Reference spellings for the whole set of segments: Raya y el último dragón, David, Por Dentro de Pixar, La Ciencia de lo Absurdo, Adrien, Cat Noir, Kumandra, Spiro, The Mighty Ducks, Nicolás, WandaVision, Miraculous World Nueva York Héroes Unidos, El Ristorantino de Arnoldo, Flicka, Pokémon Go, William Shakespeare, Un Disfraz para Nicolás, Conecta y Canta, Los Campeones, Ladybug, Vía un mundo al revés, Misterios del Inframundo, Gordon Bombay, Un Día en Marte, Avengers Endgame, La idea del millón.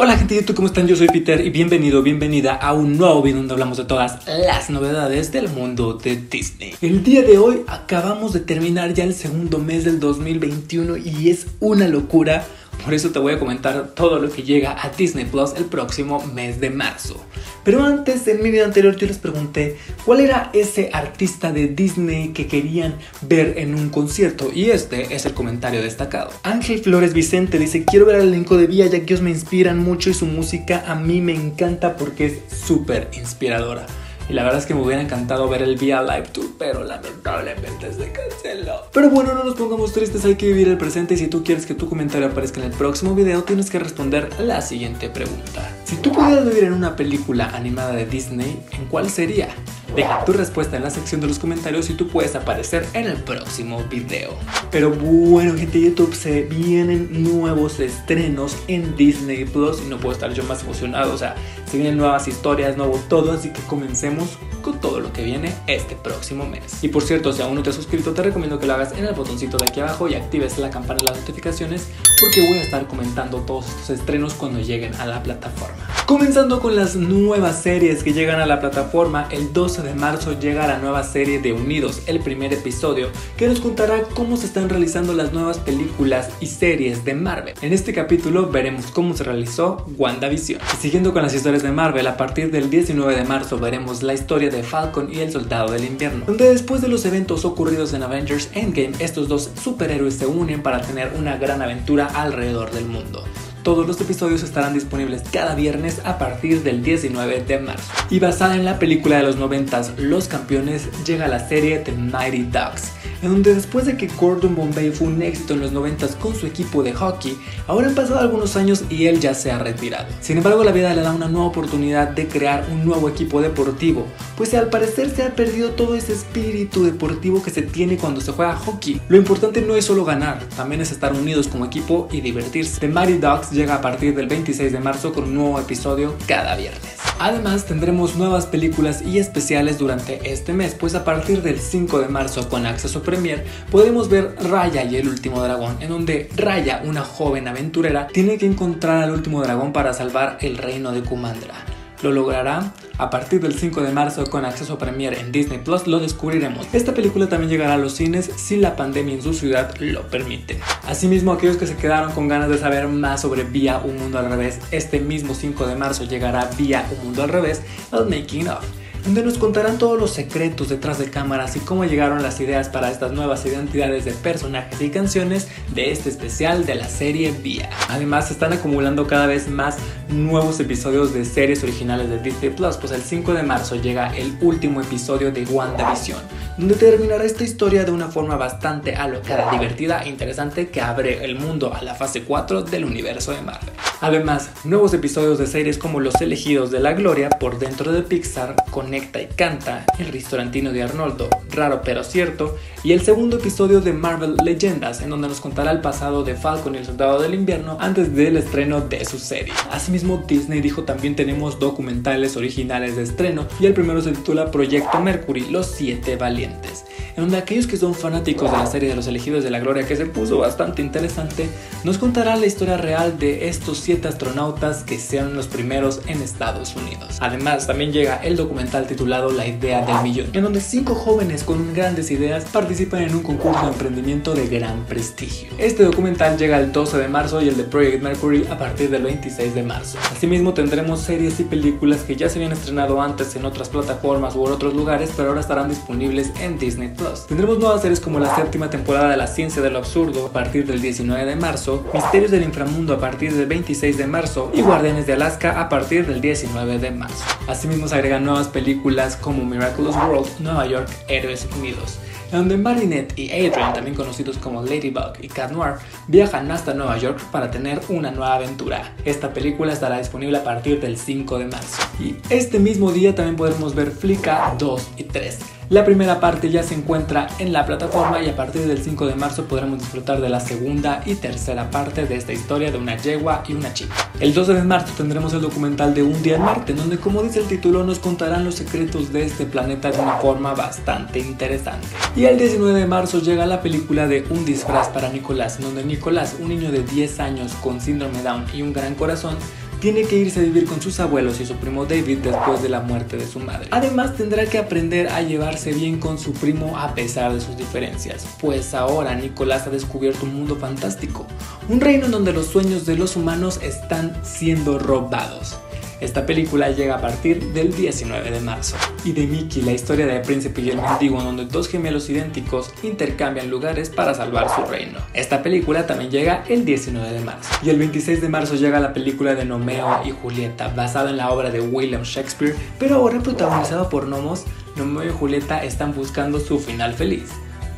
Hola gente de YouTube, ¿cómo están? Yo soy Peter y bienvenido, bienvenida a un nuevo video donde hablamos de todas las novedades del mundo de Disney. El día de hoy acabamos de terminar ya el segundo mes del 2021 y es una locura. Por eso te voy a comentar todo lo que llega a Disney Plus el próximo mes de marzo. Pero antes, en mi video anterior yo les pregunté cuál era ese artista de Disney que querían ver en un concierto, y este es el comentario destacado. Ángel Flores Vicente dice: quiero ver al elenco de VIA ya que ellos me inspiran mucho y su música a mí me encanta porque es súper inspiradora. Y la verdad es que me hubiera encantado ver el VIA Live Tour, pero lamentablemente se canceló. Pero bueno, no nos pongamos tristes, hay que vivir el presente. Y si tú quieres que tu comentario aparezca en el próximo video, tienes que responder la siguiente pregunta. Si tú pudieras vivir en una película animada de Disney, ¿en cuál sería? Deja tu respuesta en la sección de los comentarios y tú puedes aparecer en el próximo video. Pero bueno, gente de YouTube, se vienen nuevos estrenos en Disney Plus y no puedo estar yo más emocionado. O sea, se vienen nuevas historias, nuevo todo, así que comencemos con todo lo que viene este próximo mes. Y por cierto, si aún no te has suscrito, te recomiendo que lo hagas en el botoncito de aquí abajo y actives la campana de las notificaciones, porque voy a estar comentando todos estos estrenos cuando lleguen a la plataforma. Comenzando con las nuevas series que llegan a la plataforma, el 12 de marzo llega la nueva serie de Unidos, el primer episodio, que nos contará cómo se están realizando las nuevas películas y series de Marvel. En este capítulo veremos cómo se realizó WandaVision. Y siguiendo con las historias de Marvel, a partir del 19 de marzo veremos la historia de Falcon y el Soldado del Invierno, donde después de los eventos ocurridos en Avengers Endgame, estos dos superhéroes se unen para tener una gran aventura alrededor del mundo. Todos los episodios estarán disponibles cada viernes a partir del 19 de marzo. Y basada en la película de los 90s, Los Campeones, llega la serie The Mighty Ducks, en donde después de que Gordon Bombay fue un éxito en los 90s con su equipo de hockey, ahora han pasado algunos años y él ya se ha retirado. Sin embargo, la vida le da una nueva oportunidad de crear un nuevo equipo deportivo, pues al parecer se ha perdido todo ese espíritu deportivo que se tiene cuando se juega hockey. Lo importante no es solo ganar, también es estar unidos como equipo y divertirse. The Mighty Ducks llega a partir del 26 de marzo con un nuevo episodio cada viernes. Además, tendremos nuevas películas y especiales durante este mes, pues a partir del 5 de marzo con acceso Premier podemos ver Raya y el último dragón, en donde Raya, una joven aventurera, tiene que encontrar al último dragón para salvar el reino de Kumandra. ¿Lo logrará? A partir del 5 de marzo con acceso Premier en Disney Plus lo descubriremos. Esta película también llegará a los cines si la pandemia en su ciudad lo permite. Asimismo, aquellos que se quedaron con ganas de saber más sobre Vía un mundo al revés, este mismo 5 de marzo llegará Vía un mundo al revés, el Making of, donde nos contarán todos los secretos detrás de cámaras y cómo llegaron las ideas para estas nuevas identidades de personajes y canciones de este especial de la serie VIA. Además, se están acumulando cada vez más nuevos episodios de series originales de Disney Plus, pues el 5 de marzo llega el último episodio de WandaVision, donde terminará esta historia de una forma bastante alocada, divertida e interesante que abre el mundo a la fase 4 del universo de Marvel. Además, nuevos episodios de series como Los Elegidos de la Gloria, Por Dentro de Pixar, Conecta y Canta, El Ristorantino de Arnoldo, Raro pero Cierto, y el segundo episodio de Marvel Leyendas, en donde nos contará el pasado de Falcon y el Soldado del Invierno antes del estreno de su serie. Asimismo, Disney dijo también tenemos documentales originales de estreno, y el primero se titula Proyecto Mercury Los Siete Valientes, en donde aquellos que son fanáticos de la serie de Los Elegidos de la Gloria, que se puso bastante interesante, nos contará la historia real de estos 7 astronautas que sean los primeros en Estados Unidos. Además, también llega el documental titulado La idea del millón, en donde 5 jóvenes con grandes ideas participan en un concurso de emprendimiento de gran prestigio. Este documental llega el 12 de marzo y el de Project Mercury a partir del 26 de marzo. Asimismo, tendremos series y películas que ya se habían estrenado antes en otras plataformas u en otros lugares, pero ahora estarán disponibles en Disney Plus. Tendremos nuevas series como la séptima temporada de La Ciencia de lo Absurdo a partir del 19 de marzo, Misterios del Inframundo a partir del 26 de marzo y Guardianes de Alaska a partir del 19 de marzo. Asimismo, se agregan nuevas películas como Miraculous World Nueva York Héroes Unidos, donde Marinette y Adrien, también conocidos como Ladybug y Cat Noir, viajan hasta Nueva York para tener una nueva aventura. Esta película estará disponible a partir del 5 de marzo. Y este mismo día también podremos ver Flicka 2 y 3. La primera parte ya se encuentra en la plataforma y a partir del 5 de marzo podremos disfrutar de la segunda y tercera parte de esta historia de una yegua y una chica. El 12 de marzo tendremos el documental de Un Día en Marte, donde, como dice el título, nos contarán los secretos de este planeta de una forma bastante interesante. Y el 19 de marzo llega la película de Un Disfraz para Nicolás, en donde Nicolás, un niño de 10 años con síndrome Down y un gran corazón, tiene que irse a vivir con sus abuelos y su primo David después de la muerte de su madre. Además, tendrá que aprender a llevarse bien con su primo a pesar de sus diferencias, pues ahora Nicolás ha descubierto un mundo fantástico, un reino en donde los sueños de los humanos están siendo robados. Esta película llega a partir del 19 de marzo. Y de Mickey, la historia del príncipe y el mendigo, en donde dos gemelos idénticos intercambian lugares para salvar su reino. Esta película también llega el 19 de marzo. Y el 26 de marzo llega la película de Nomeo y Julieta, basada en la obra de William Shakespeare, pero ahora protagonizada por gnomos. Nomeo y Julieta están buscando su final feliz,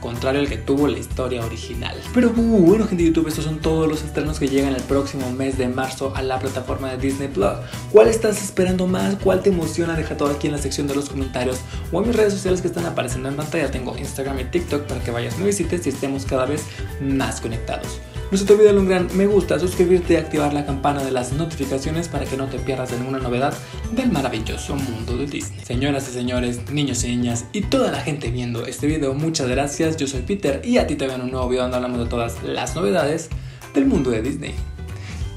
contrario al que tuvo la historia original. Pero bueno, gente de YouTube, estos son todos los estrenos que llegan el próximo mes de marzo a la plataforma de Disney Plus. ¿Cuál estás esperando más? ¿Cuál te emociona? Deja todo aquí en la sección de los comentarios o en mis redes sociales que están apareciendo en pantalla. Tengo Instagram y TikTok para que vayas, me visites y estemos cada vez más conectados. No se te olvide darle un gran me gusta, suscribirte y activar la campana de las notificaciones para que no te pierdas de ninguna novedad del maravilloso mundo de Disney. Señoras y señores, niños y niñas y toda la gente viendo este video, muchas gracias. Yo soy Peter y a ti te veo en un nuevo video donde hablamos de todas las novedades del mundo de Disney.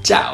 ¡Chao!